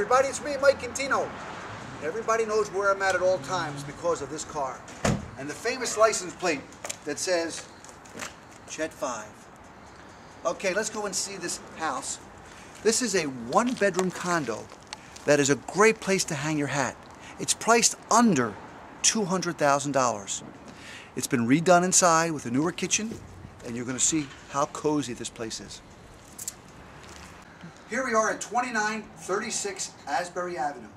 everybody, it's me, Mike Contino. Everybody knows where I'm at all times because of this car. And the famous license plate that says Chet 5. Okay, let's go and see this house. This is a one-bedroom condo that is a great place to hang your hat. It's priced under $200,000. It's been redone inside with a newer kitchen, and you're going to see how cozy this place is. Here we are at 2936 Asbury Avenue.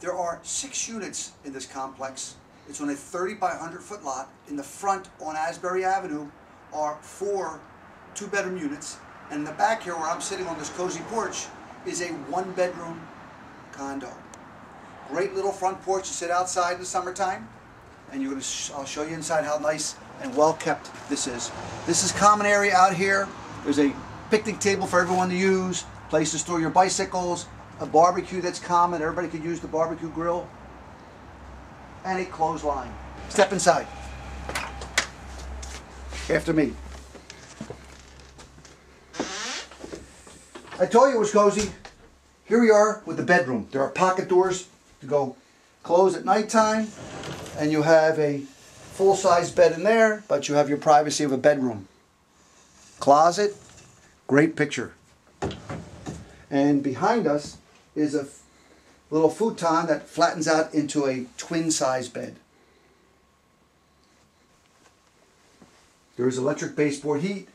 There are 6 units in this complex. It's on a 30 by 100 foot lot. In the front on Asbury Avenue are 4 two-bedroom units. And in the back here where I'm sitting on this cozy porch is a one-bedroom condo. Great little front porch to sit outside in the summertime. And you're gonna I'll show you inside how nice and well kept this is. This is common area out here. There's a picnic table for everyone to use, place to store your bicycles, a barbecue that's common. Everybody could use the barbecue grill, and a clothesline. Step inside. After me. I told you it was cozy. Here we are with the bedroom. There are pocket doors to go close at nighttime, and you have a full-size bed in there, but you have your privacy of a bedroom. Closet, great picture. And behind us is a little futon that flattens out into a twin-size bed. There is electric baseboard heat,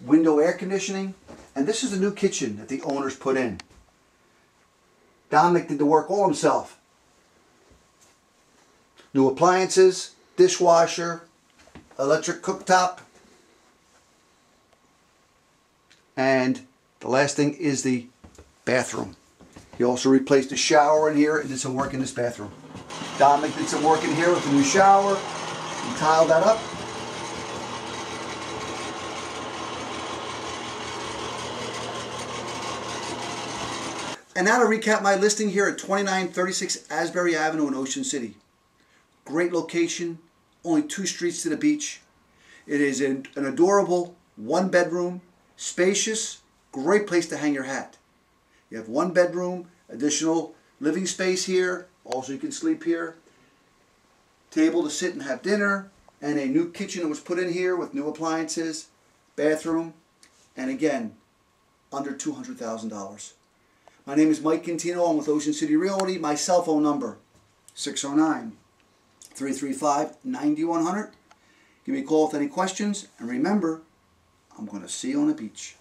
window air conditioning, and this is the new kitchen that the owners put in. Dominic did the work all himself. New appliances, dishwasher, electric cooktop, and the last thing is the bathroom. He also replaced the shower in here and did some work in this bathroom. Dominic did some work in here with the new shower. He tiled that up. And now to recap my listing here at 2936 Asbury Avenue in Ocean City. Great location, only 2 streets to the beach. It is an adorable one-bedroom, spacious, great place to hang your hat. You have one bedroom, additional living space here. Also, you can sleep here. Table to sit and have dinner. And a new kitchen that was put in here with new appliances. Bathroom. And again, under $200,000. My name is Mike Contino. I'm with Ocean City Realty. My cell phone number, 609-335-9100. Give me a call with any questions. And remember, I'm going to see you on the beach.